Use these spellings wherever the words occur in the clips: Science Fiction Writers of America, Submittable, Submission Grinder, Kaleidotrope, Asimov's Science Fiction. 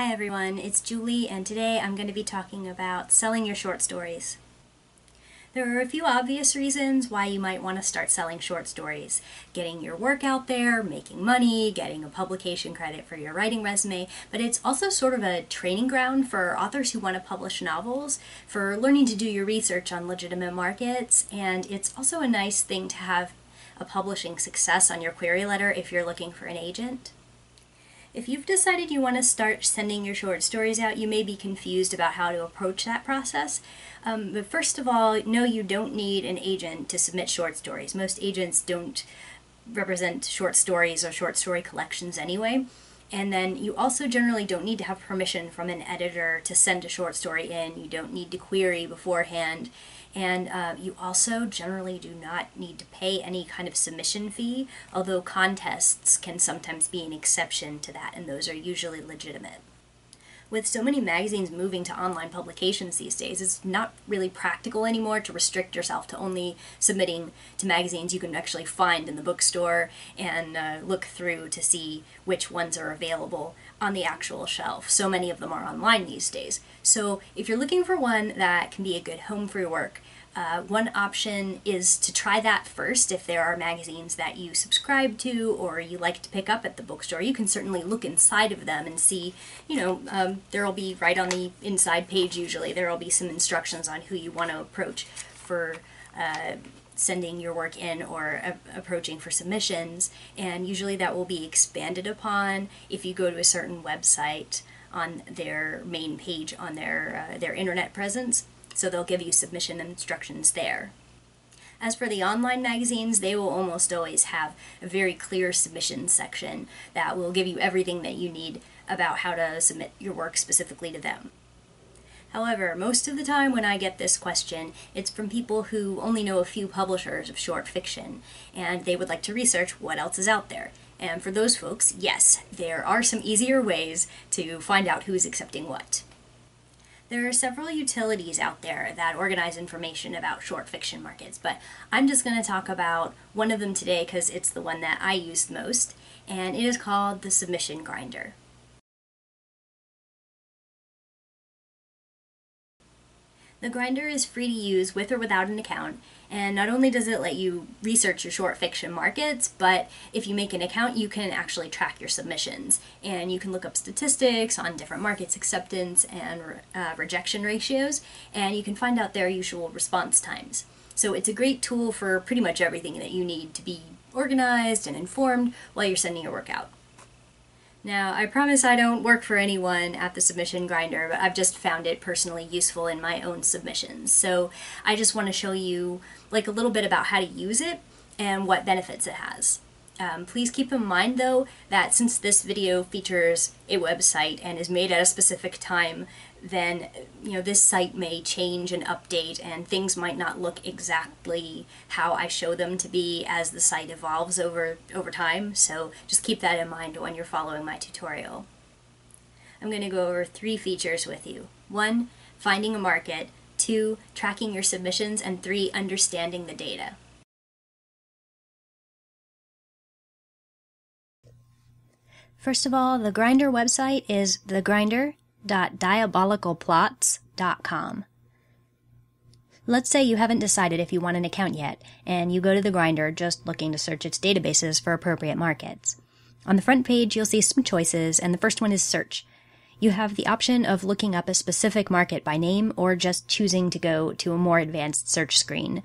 Hi everyone, it's Julie, and today I'm going to be talking about selling your short stories. There are a few obvious reasons why you might want to start selling short stories. Getting your work out there, making money, getting a publication credit for your writing resume, but it's also sort of a training ground for authors who want to publish novels, for learning to do your research on legitimate markets, and it's also a nice thing to have a publishing success on your query letter if you're looking for an agent. If you've decided you want to start sending your short stories out, you may be confused about how to approach that process. But first of all, no, you don't need an agent to submit short stories. Most agents don't represent short stories or short story collections anyway. And then you also generally don't need to have permission from an editor to send a short story in. You don't need to query beforehand. And you also generally do not need to pay any kind of submission fee, although contests can sometimes be an exception to that, and those are usually legitimate. With so many magazines moving to online publications these days, it's not really practical anymore to restrict yourself to only submitting to magazines you can actually find in the bookstore and look through to see which ones are available on the actual shelf. So many of them are online these days. So if you're looking for one that can be a good home for your work, one option is to try that first. If there are magazines that you subscribe to or you like to pick up at the bookstore, you can certainly look inside of them and see, you know, there'll be right on the inside page usually, there'll be some instructions on who you want to approach for sending your work in or approaching for submissions, and usually that will be expanded upon if you go to a certain website on their main page on their internet presence. So they'll give you submission instructions there. As for the online magazines, they will almost always have a very clear submission section that will give you everything that you need about how to submit your work specifically to them. However, most of the time when I get this question, it's from people who only know a few publishers of short fiction, and they would like to research what else is out there. And for those folks, yes, there are some easier ways to find out who's accepting what. There are several utilities out there that organize information about short fiction markets, but I'm just going to talk about one of them today because it's the one that I use the most, and it is called the Submission Grinder. The Grinder is free to use with or without an account, and not only does it let you research your short fiction markets, but if you make an account you can actually track your submissions, and you can look up statistics on different markets' acceptance and rejection ratios, and you can find out their usual response times. So it's a great tool for pretty much everything that you need to be organized and informed while you're sending your work out. Now, I promise I don't work for anyone at the Submission Grinder, but I've just found it personally useful in my own submissions. So I just want to show you like a little bit about how to use it and what benefits it has. Please keep in mind though that since this video features a website and is made at a specific time, then you know this site may change and update, and things might not look exactly how I show them to be as the site evolves over time. So just keep that in mind when you're following my tutorial. I'm going to go over three features with you. 1. Finding a market. 2. Tracking your submissions. And 3. Understanding the data. First of all, the Grinder website is thegrinder.diabolicalplots.com. Let's say you haven't decided if you want an account yet, and you go to the Grinder just looking to search its databases for appropriate markets. On the front page, you'll see some choices, and the first one is search. You have the option of looking up a specific market by name or just choosing to go to a more advanced search screen.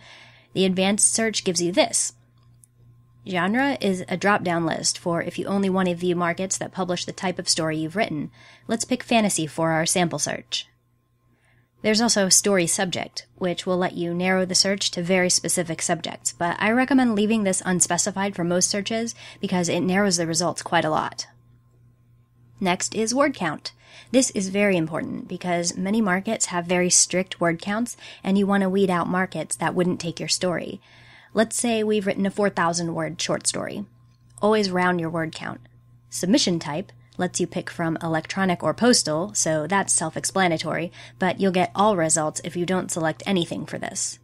The advanced search gives you this. Genre is a drop-down list for if you only want to view markets that publish the type of story you've written. Let's pick fantasy for our sample search. There's also story subject, which will let you narrow the search to very specific subjects, but I recommend leaving this unspecified for most searches because it narrows the results quite a lot. Next is word count. This is very important because many markets have very strict word counts, and you want to weed out markets that wouldn't take your story. Let's say we've written a 4,000-word short story. Always round your word count. Submission type lets you pick from electronic or postal, so that's self-explanatory, but you'll get all results if you don't select anything for this.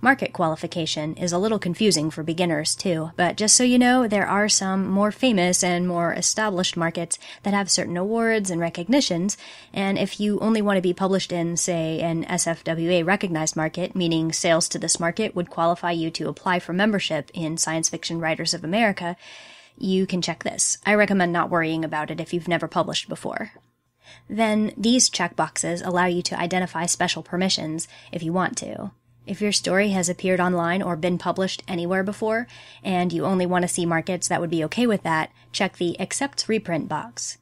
Market qualification is a little confusing for beginners, too, but just so you know, there are some more famous and more established markets that have certain awards and recognitions, and if you only want to be published in, say, an SFWA-recognized market, meaning sales to this market would qualify you to apply for membership in Science Fiction Writers of America, you can check this. I recommend not worrying about it if you've never published before. Then, these checkboxes allow you to identify special permissions if you want to. If your story has appeared online or been published anywhere before, and you only want to see markets that would be okay with that, check the Accepts Reprint box.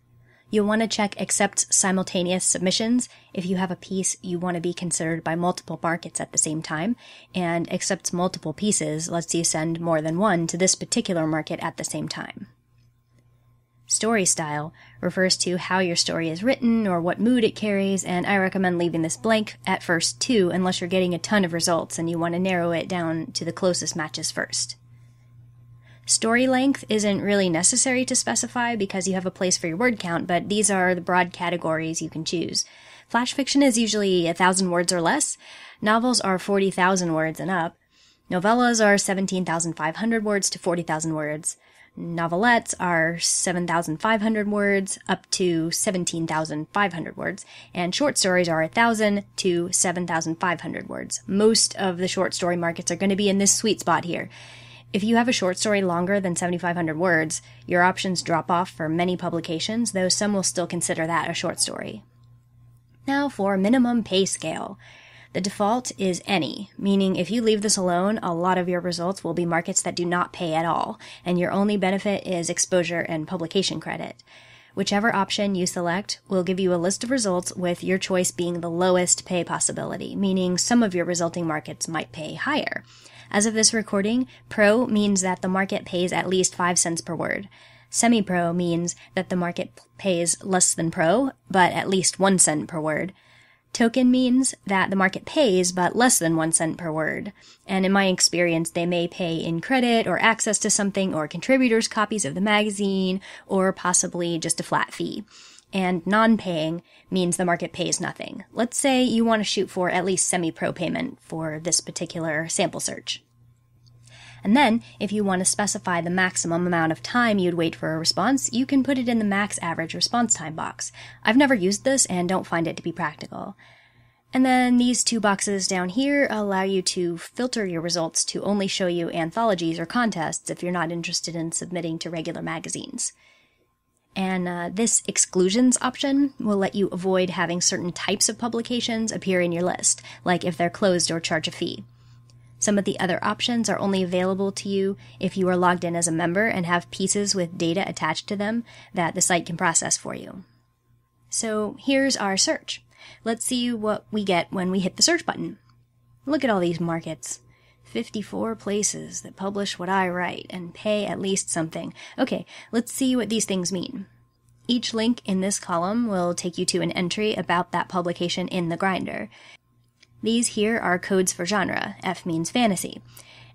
You'll want to check Accepts Simultaneous Submissions if you have a piece you want to be considered by multiple markets at the same time, and Accepts Multiple Pieces lets you send more than one to this particular market at the same time. Story style refers to how your story is written or what mood it carries, and I recommend leaving this blank at first too, unless you're getting a ton of results and you want to narrow it down to the closest matches first. Story length isn't really necessary to specify because you have a place for your word count, but these are the broad categories you can choose. Flash fiction is usually 1,000 words or less, novels are 40,000 words and up, novellas are 17,500 words to 40,000 words, novelettes are 7,500 words up to 17,500 words, and short stories are 1,000 to 7,500 words. Most of the short story markets are going to be in this sweet spot here. If you have a short story longer than 7,500 words, your options drop off for many publications, though some will still consider that a short story. Now for minimum pay scale. The default is any, meaning if you leave this alone, a lot of your results will be markets that do not pay at all, and your only benefit is exposure and publication credit. Whichever option you select will give you a list of results with your choice being the lowest pay possibility, meaning some of your resulting markets might pay higher. As of this recording, pro means that the market pays at least 5 cents per word. Semi-pro means that the market pays less than pro, but at least 1 cent per word. Token means that the market pays, but less than 1 cent per word. And in my experience, they may pay in credit or access to something or contributors' copies of the magazine or possibly just a flat fee. And non-paying means the market pays nothing. Let's say you want to shoot for at least semi-pro payment for this particular sample search. And then, if you want to specify the maximum amount of time you'd wait for a response, you can put it in the max average response time box. I've never used this and don't find it to be practical. And then these two boxes down here allow you to filter your results to only show you anthologies or contests if you're not interested in submitting to regular magazines. And this exclusions option will let you avoid having certain types of publications appear in your list, like if they're closed or charge a fee. Some of the other options are only available to you if you are logged in as a member and have pieces with data attached to them that the site can process for you. So here's our search. Let's see what we get when we hit the search button. Look at all these markets. 54 places that publish what I write and pay at least something. Okay, let's see what these things mean. Each link in this column will take you to an entry about that publication in the Grinder. These here are codes for genre, F means fantasy,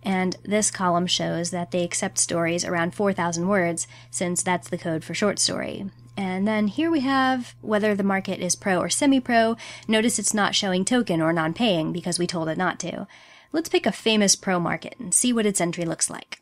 and this column shows that they accept stories around 4,000 words, since that's the code for short story. And then here we have whether the market is pro or semi-pro. Notice it's not showing token or non-paying because we told it not to. Let's pick a famous pro market and see what its entry looks like.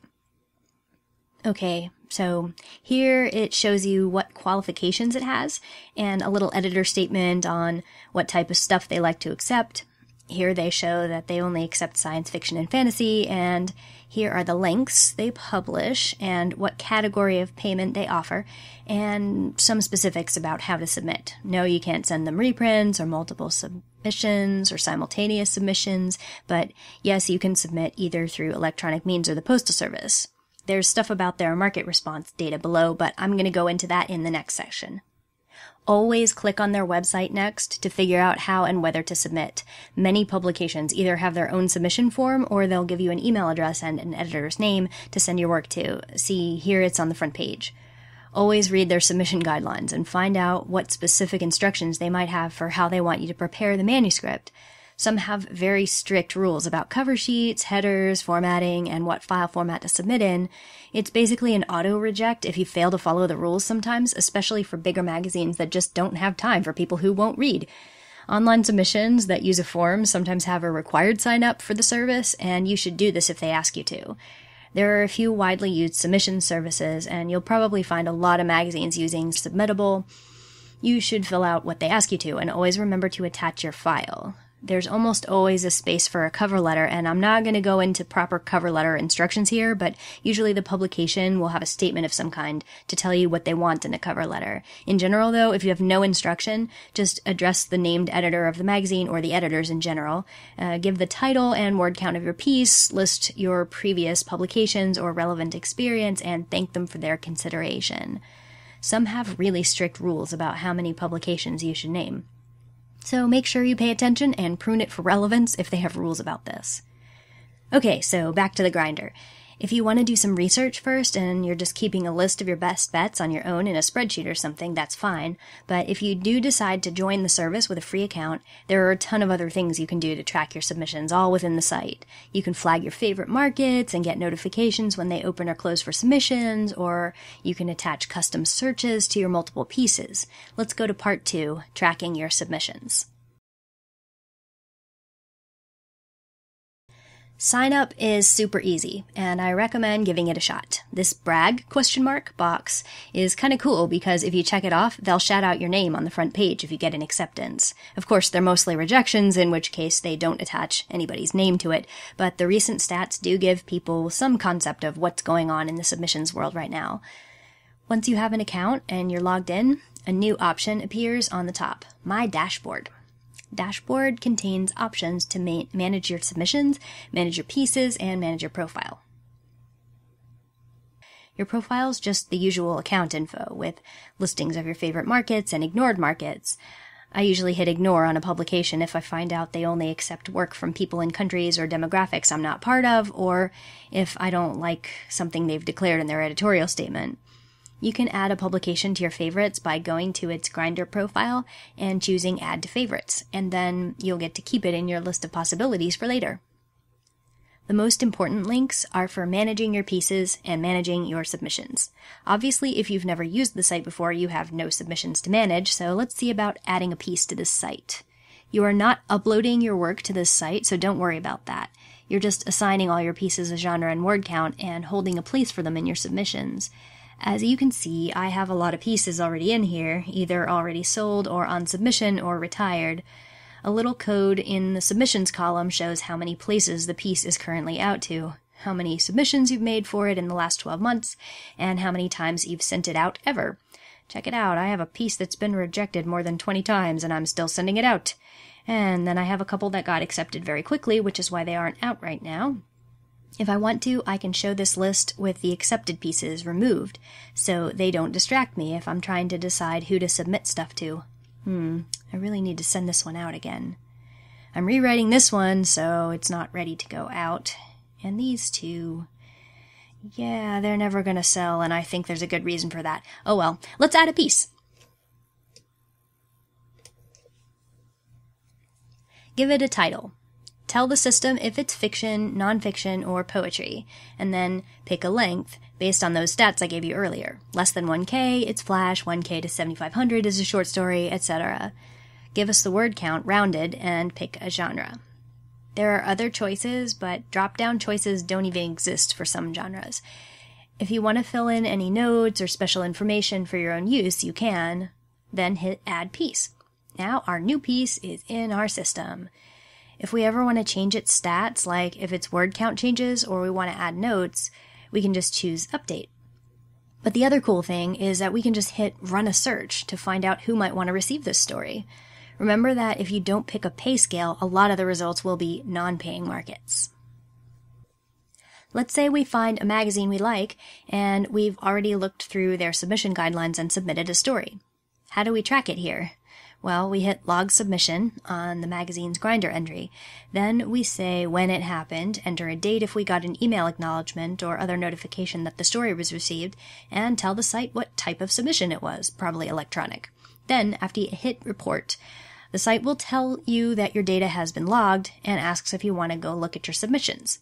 Okay, so here it shows you what qualifications it has, and a little editor statement on what type of stuff they like to accept. Here they show that they only accept science fiction and fantasy, and here are the lengths they publish and what category of payment they offer, and some specifics about how to submit. No, you can't send them reprints or multiple submissions or simultaneous submissions, but yes, you can submit either through electronic means or the postal service. There's stuff about their market response data below, but I'm going to go into that in the next section. Always click on their website next to figure out how and whether to submit. Many publications either have their own submission form or they'll give you an email address and an editor's name to send your work to. See, here it's on the front page. Always read their submission guidelines and find out what specific instructions they might have for how they want you to prepare the manuscript. Some have very strict rules about cover sheets, headers, formatting, and what file format to submit in. It's basically an auto-reject if you fail to follow the rules sometimes, especially for bigger magazines that just don't have time for people who won't read. Online submissions that use a form sometimes have a required sign-up for the service, and you should do this if they ask you to. There are a few widely used submission services, and you'll probably find a lot of magazines using Submittable. You should fill out what they ask you to, and always remember to attach your file. There's almost always a space for a cover letter, and I'm not going to go into proper cover letter instructions here, but usually the publication will have a statement of some kind to tell you what they want in a cover letter. In general, though, if you have no instruction, just address the named editor of the magazine or the editors in general. Give the title and word count of your piece, list your previous publications or relevant experience, and thank them for their consideration. Some have really strict rules about how many publications you should name. So make sure you pay attention and prune it for relevance if they have rules about this. Okay, so back to the grinder. If you want to do some research first and you're just keeping a list of your best bets on your own in a spreadsheet or something, that's fine. But if you do decide to join the service with a free account, there are a ton of other things you can do to track your submissions all within the site. You can flag your favorite markets and get notifications when they open or close for submissions, or you can attach custom searches to your multiple pieces. Let's go to part 2, tracking your submissions. Sign up is super easy, and I recommend giving it a shot. This brag ? Box is kind of cool because if you check it off, they'll shout out your name on the front page if you get an acceptance. Of course, they're mostly rejections, in which case they don't attach anybody's name to it, but the recent stats do give people some concept of what's going on in the submissions world right now. Once you have an account and you're logged in, a new option appears on the top, My Dashboard. Dashboard contains options to manage your submissions, manage your pieces, and manage your profile. Your profile's just the usual account info with listings of your favorite markets and ignored markets. I usually hit ignore on a publication if I find out they only accept work from people in countries or demographics I'm not part of, or if I don't like something they've declared in their editorial statement. You can add a publication to your favorites by going to its Grinder profile and choosing Add to Favorites, and then you'll get to keep it in your list of possibilities for later. The most important links are for managing your pieces and managing your submissions. Obviously, if you've never used the site before, you have no submissions to manage, so let's see about adding a piece to this site. You are not uploading your work to this site, so don't worry about that. You're just assigning all your pieces a genre and word count and holding a place for them in your submissions. As you can see, I have a lot of pieces already in here, either already sold or on submission or retired. A little code in the submissions column shows how many places the piece is currently out to, how many submissions you've made for it in the last 12 months, and how many times you've sent it out ever. Check it out, I have a piece that's been rejected more than 20 times and I'm still sending it out. And then I have a couple that got accepted very quickly, which is why they aren't out right now. If I want to, I can show this list with the accepted pieces removed, so they don't distract me if I'm trying to decide who to submit stuff to. I really need to send this one out again. I'm rewriting this one, so it's not ready to go out. And these two... yeah, they're never gonna sell, and I think there's a good reason for that. Oh well, let's add a piece! Give it a title. Tell the system if it's fiction, nonfiction, or poetry, and then pick a length based on those stats I gave you earlier. Less than 1K, it's flash, 1K to 7,500 is a short story, etc. Give us the word count rounded and pick a genre. There are other choices, but drop-down choices don't even exist for some genres. If you want to fill in any nodes or special information for your own use, you can. Then hit Add Piece. Now our new piece is in our system. If we ever want to change its stats, like if its word count changes or we want to add notes, we can just choose Update. But the other cool thing is that we can just hit Run a Search to find out who might want to receive this story. Remember that if you don't pick a pay scale, a lot of the results will be non-paying markets. Let's say we find a magazine we like, and we've already looked through their submission guidelines and submitted a story. How do we track it here? Well, we hit Log Submission on the magazine's Grinder entry. Then we say when it happened, enter a date if we got an email acknowledgement or other notification that the story was received, and tell the site what type of submission it was, probably electronic. Then, after you hit Report, the site will tell you that your data has been logged and asks if you want to go look at your submissions.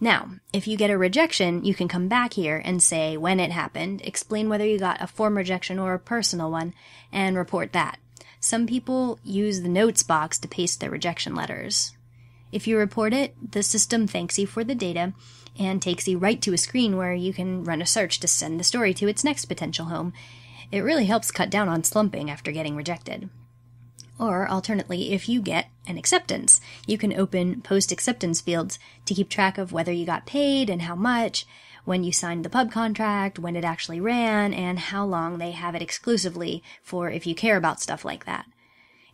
Now, if you get a rejection, you can come back here and say when it happened, explain whether you got a form rejection or a personal one, and report that. Some people use the notes box to paste their rejection letters. If you report it, the system thanks you for the data and takes you right to a screen where you can run a search to send the story to its next potential home. It really helps cut down on slumping after getting rejected. Or, alternately, if you get an acceptance, you can open post-acceptance fields to keep track of whether you got paid and how much, when you signed the pub contract, when it actually ran, and how long they have it exclusively for if you care about stuff like that.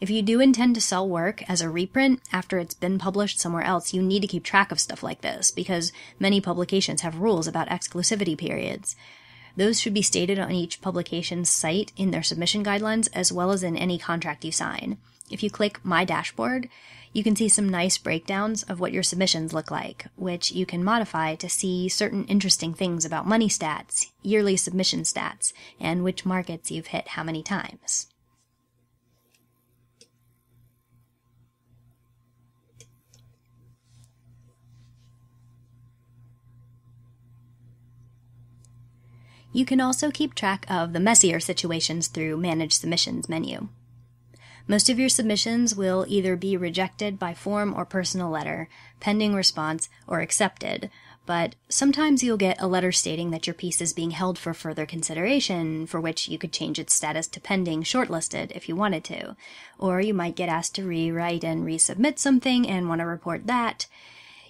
If you do intend to sell work as a reprint after it's been published somewhere else, you need to keep track of stuff like this, because many publications have rules about exclusivity periods. Those should be stated on each publication's site in their submission guidelines, as well as in any contract you sign. If you click My Dashboard, you can see some nice breakdowns of what your submissions look like, which you can modify to see certain interesting things about money stats, yearly submission stats, and which markets you've hit how many times. You can also keep track of the messier situations through Manage Submissions menu. Most of your submissions will either be rejected by form or personal letter, pending response, or accepted, but sometimes you'll get a letter stating that your piece is being held for further consideration, for which you could change its status to pending shortlisted if you wanted to, or you might get asked to rewrite and resubmit something and want to report that.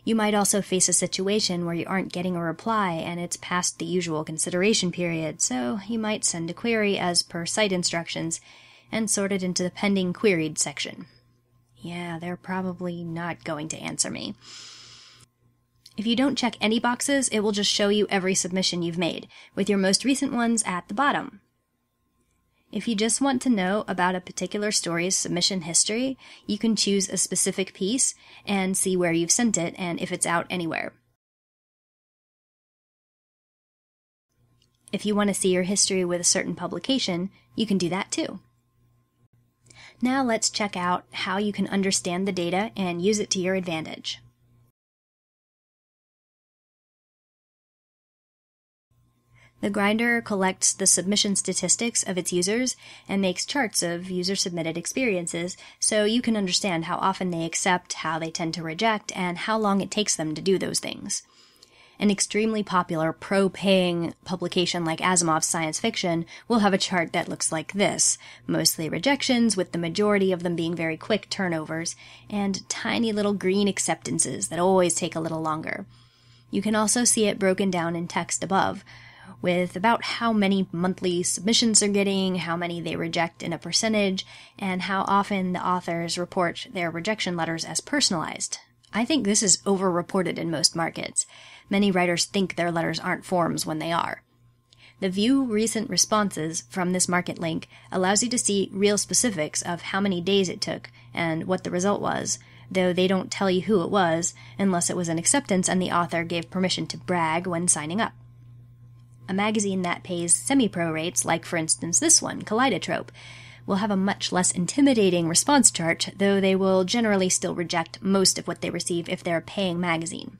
You might also face a situation where you aren't getting a reply and it's past the usual consideration period, so you might send a query as per site instructions and sort it into the pending queried section. Yeah, they're probably not going to answer me. If you don't check any boxes, it will just show you every submission you've made, with your most recent ones at the bottom. If you just want to know about a particular story's submission history, you can choose a specific piece and see where you've sent it and if it's out anywhere. If you want to see your history with a certain publication, you can do that too. Now let's check out how you can understand the data and use it to your advantage. The Grinder collects the submission statistics of its users and makes charts of user-submitted experiences so you can understand how often they accept, how they tend to reject, and how long it takes them to do those things. An extremely popular pro-paying publication like Asimov's Science Fiction will have a chart that looks like this, mostly rejections, with the majority of them being very quick turnovers, and tiny little green acceptances that always take a little longer. You can also see it broken down in text above, with about how many monthly submissions they're getting, how many they reject in a percentage, and how often the authors report their rejection letters as personalized. I think this is over-reported in most markets. Many writers think their letters aren't forms when they are. The View Recent Responses from this market link allows you to see real specifics of how many days it took and what the result was, though they don't tell you who it was unless it was an acceptance and the author gave permission to brag when signing up. A magazine that pays semi-pro rates, like for instance this one, Kaleidotrope, will have a much less intimidating response chart, though they will generally still reject most of what they receive if they're a paying magazine.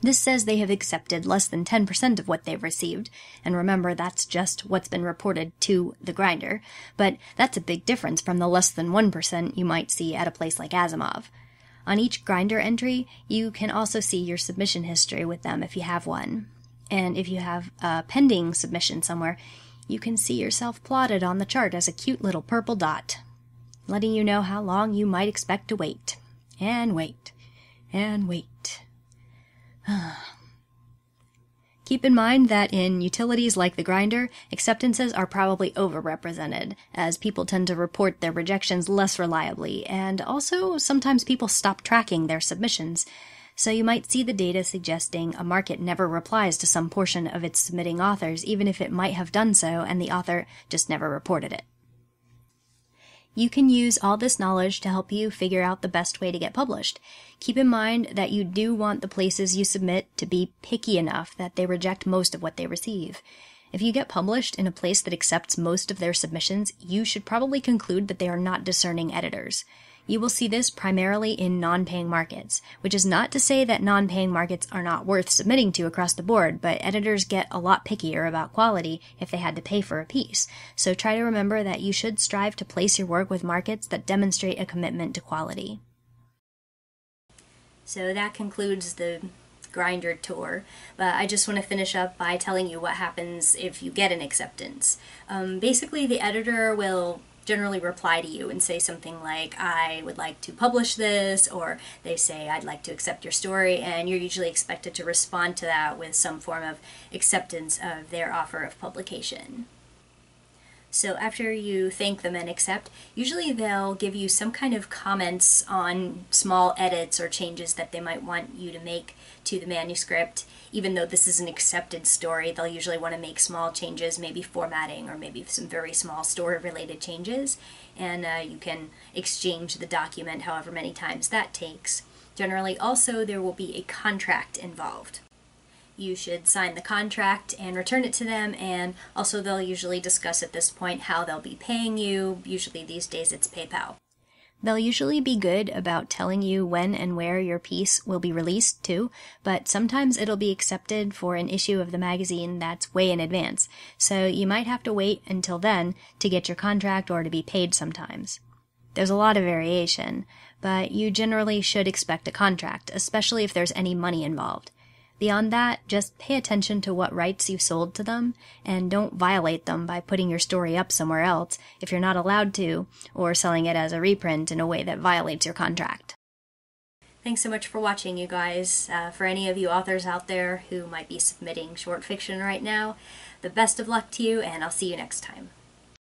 This says they have accepted less than 10% of what they've received, and remember that's just what's been reported to the Grinder, but that's a big difference from the less than 1% you might see at a place like Asimov. On each Grinder entry, you can also see your submission history with them if you have one. And if you have a pending submission somewhere, you can see yourself plotted on the chart as a cute little purple dot, letting you know how long you might expect to wait. And wait. And wait. Keep in mind that in utilities like the Grinder, acceptances are probably overrepresented, as people tend to report their rejections less reliably, and also sometimes people stop tracking their submissions. So you might see the data suggesting a market never replies to some portion of its submitting authors, even if it might have done so and the author just never reported it. You can use all this knowledge to help you figure out the best way to get published. Keep in mind that you do want the places you submit to be picky enough that they reject most of what they receive. If you get published in a place that accepts most of their submissions, you should probably conclude that they are not discerning editors. You will see this primarily in non-paying markets, which is not to say that non-paying markets are not worth submitting to across the board, but editors get a lot pickier about quality if they had to pay for a piece, so try to remember that you should strive to place your work with markets that demonstrate a commitment to quality. So that concludes the Grinder tour, but I just want to finish up by telling you what happens if you get an acceptance. Basically, the editor will generally reply to you and say something like, I would like to publish this, or they say, I'd like to accept your story, and you're usually expected to respond to that with some form of acceptance of their offer of publication. So after you thank them and accept, usually they'll give you some kind of comments on small edits or changes that they might want you to make to the manuscript. Even though this is an accepted story, they'll usually want to make small changes, maybe formatting or maybe some very small story-related changes, and you can exchange the document however many times that takes. Generally, also, there will be a contract involved. You should sign the contract and return it to them, and also they'll usually discuss at this point how they'll be paying you. Usually these days it's PayPal. They'll usually be good about telling you when and where your piece will be released too, but sometimes it'll be accepted for an issue of the magazine that's way in advance, so you might have to wait until then to get your contract or to be paid sometimes. There's a lot of variation, but you generally should expect a contract, especially if there's any money involved. Beyond that, just pay attention to what rights you've sold to them, and don't violate them by putting your story up somewhere else if you're not allowed to, or selling it as a reprint in a way that violates your contract. Thanks so much for watching, you guys. For any of you authors out there who might be submitting short fiction right now, the best of luck to you, and I'll see you next time.